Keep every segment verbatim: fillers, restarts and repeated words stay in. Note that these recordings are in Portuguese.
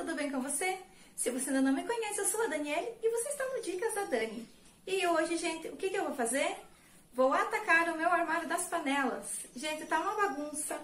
tudo bem com você? Se você ainda não me conhece, eu sou a Daniele e você está no Dicas da Dani. E hoje, gente, o que, que eu vou fazer? Vou atacar o meu armário das panelas. Gente, tá uma bagunça.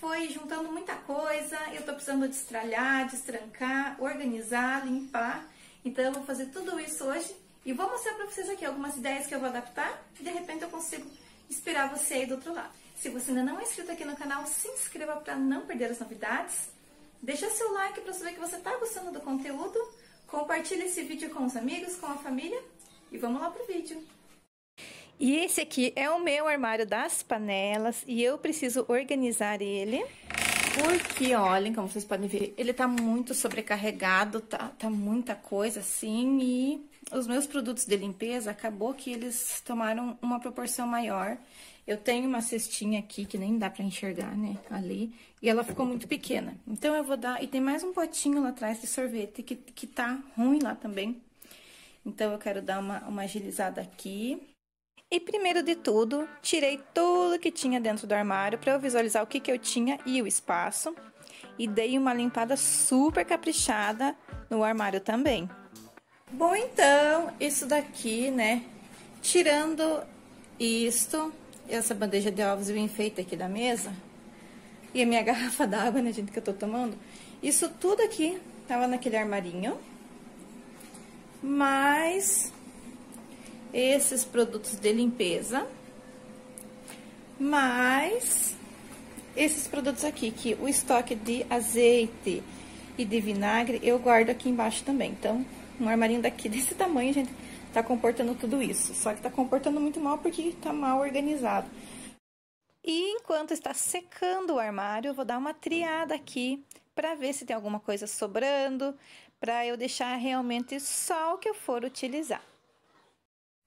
Foi juntando muita coisa, eu tô precisando destralhar, destrancar, organizar, limpar. Então eu vou fazer tudo isso hoje e vou mostrar pra vocês aqui algumas ideias que eu vou adaptar e de repente eu consigo inspirar você aí do outro lado. Se você ainda não é inscrito aqui no canal, se inscreva para não perder as novidades. Deixa seu like para saber que você está gostando do conteúdo. Compartilha esse vídeo com os amigos, com a família. E vamos lá pro vídeo. E esse aqui é o meu armário das panelas. E eu preciso organizar ele. Porque, olhem, como vocês podem ver, ele tá muito sobrecarregado. Tá, tá muita coisa, assim. E os meus produtos de limpeza, acabou que eles tomaram uma proporção maior. Eu tenho uma cestinha aqui, que nem dá pra enxergar, né, ali, e ela ficou muito pequena. Então, eu vou dar... E tem mais um potinho lá atrás de sorvete, que, que tá ruim lá também. Então, eu quero dar uma, uma agilizada aqui. E, primeiro de tudo, tirei tudo que tinha dentro do armário, pra eu visualizar o que que eu tinha e o espaço. E dei uma limpada super caprichada no armário também. Bom, então, isso daqui, né, tirando isto... Essa bandeja de ovos e o enfeite aqui da mesa. E a minha garrafa d'água, né, gente, que eu tô tomando. Isso tudo aqui tava naquele armarinho. Mais esses produtos de limpeza. Mais esses produtos aqui, que o estoque de azeite e de vinagre eu guardo aqui embaixo também. Então, um armarinho daqui desse tamanho, gente... Tá comportando tudo isso, só que tá comportando muito mal porque tá mal organizado. E enquanto está secando o armário, eu vou dar uma triada aqui pra ver se tem alguma coisa sobrando, pra eu deixar realmente só o que eu for utilizar.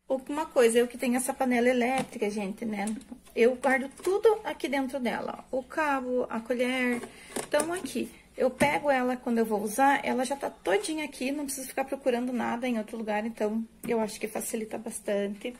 Uma coisa, eu que tenho essa panela elétrica, gente, né? Eu guardo tudo aqui dentro dela, ó. O cabo, a colher, então aqui. Eu pego ela quando eu vou usar, ela já tá todinha aqui, não preciso ficar procurando nada em outro lugar, então eu acho que facilita bastante.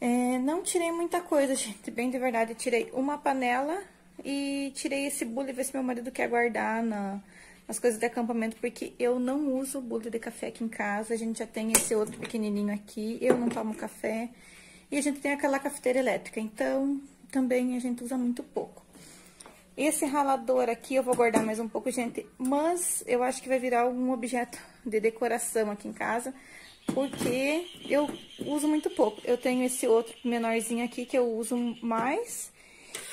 É, não tirei muita coisa, gente, bem de verdade, eu tirei uma panela e tirei esse bule, ver se meu marido quer guardar na, nas coisas de acampamento, porque eu não uso bule de café aqui em casa, a gente já tem esse outro pequenininho aqui, eu não tomo café, e a gente tem aquela cafeteira elétrica, então também a gente usa muito pouco. Esse ralador aqui eu vou guardar mais um pouco, gente, mas eu acho que vai virar algum objeto de decoração aqui em casa, porque eu uso muito pouco. Eu tenho esse outro menorzinho aqui que eu uso mais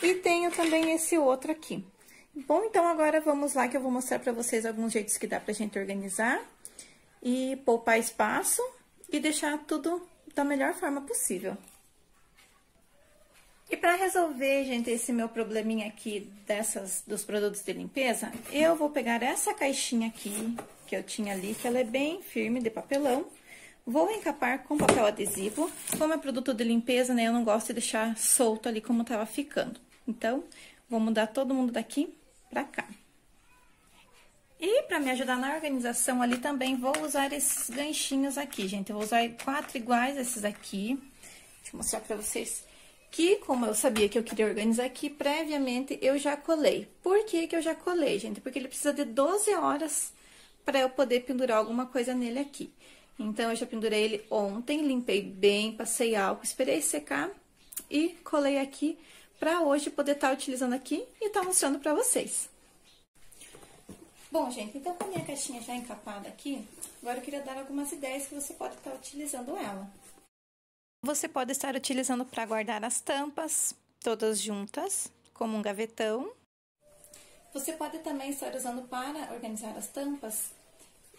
e tenho também esse outro aqui. Bom, então agora vamos lá que eu vou mostrar pra vocês alguns jeitos que dá pra gente organizar e poupar espaço e deixar tudo da melhor forma possível. E para resolver, gente, esse meu probleminha aqui dessas, dos produtos de limpeza, eu vou pegar essa caixinha aqui, que eu tinha ali, que ela é bem firme, de papelão. Vou encapar com papel adesivo. Como é produto de limpeza, né, eu não gosto de deixar solto ali como tava ficando. Então, vou mudar todo mundo daqui pra cá. E para me ajudar na organização ali também, vou usar esses ganchinhos aqui, gente. Eu vou usar quatro iguais esses aqui. Deixa eu mostrar pra vocês... Que, como eu sabia que eu queria organizar aqui, previamente eu já colei. Por que que eu já colei, gente? Porque ele precisa de doze horas para eu poder pendurar alguma coisa nele aqui. Então, eu já pendurei ele ontem, limpei bem, passei álcool, esperei secar e colei aqui para hoje poder estar utilizando aqui e estar mostrando para vocês. Bom, gente, então com a minha caixinha já encapada aqui, agora eu queria dar algumas ideias que você pode estar utilizando ela. Você pode estar utilizando para guardar as tampas, todas juntas, como um gavetão. Você pode também estar usando para organizar as tampas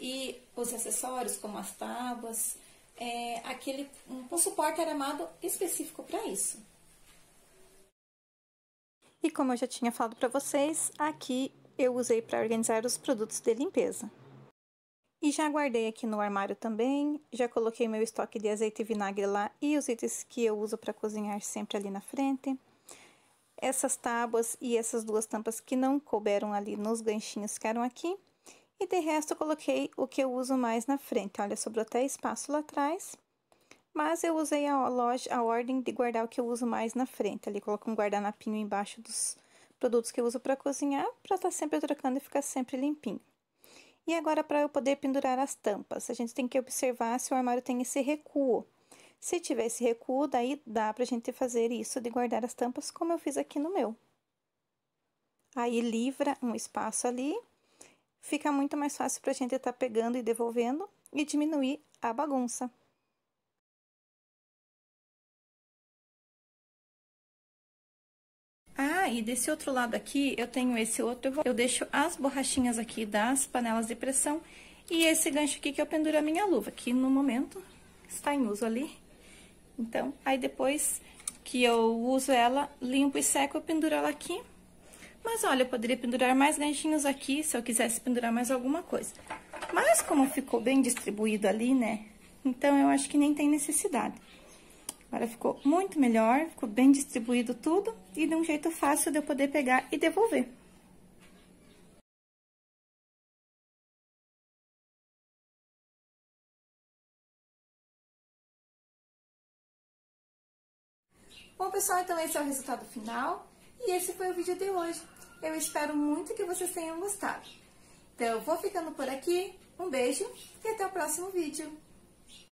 e os acessórios, como as tábuas, é, aquele, um, um suporte armado específico para isso. E como eu já tinha falado para vocês, aqui eu usei para organizar os produtos de limpeza. E já guardei aqui no armário também, já coloquei meu estoque de azeite e vinagre lá e os itens que eu uso para cozinhar sempre ali na frente. Essas tábuas e essas duas tampas que não couberam ali nos ganchinhos ficaram aqui. E de resto eu coloquei o que eu uso mais na frente, olha, sobrou até espaço lá atrás. Mas eu usei a, loja, a ordem de guardar o que eu uso mais na frente, ali coloco um guardanapinho embaixo dos produtos que eu uso para cozinhar, para estar sempre trocando e ficar sempre limpinho. E agora, para eu poder pendurar as tampas, a gente tem que observar se o armário tem esse recuo. Se tiver esse recuo, daí dá pra gente fazer isso de guardar as tampas, como eu fiz aqui no meu. Aí, livra um espaço ali, fica muito mais fácil pra gente estar pegando e devolvendo e diminuir a bagunça. Ah, e desse outro lado aqui, eu tenho esse outro, eu, vou, eu deixo as borrachinhas aqui das panelas de pressão e esse gancho aqui que eu penduro a minha luva, que no momento está em uso ali. Então, aí depois que eu uso ela, limpo e seco, eu penduro ela aqui. Mas olha, eu poderia pendurar mais ganchinhos aqui, se eu quisesse pendurar mais alguma coisa. Mas como ficou bem distribuído ali, né? Então, eu acho que nem tem necessidade. Agora ficou muito melhor, ficou bem distribuído tudo e de um jeito fácil de eu poder pegar e devolver. Bom, pessoal, então esse é o resultado final e esse foi o vídeo de hoje. Eu espero muito que vocês tenham gostado. Então, eu vou ficando por aqui, um beijo e até o próximo vídeo.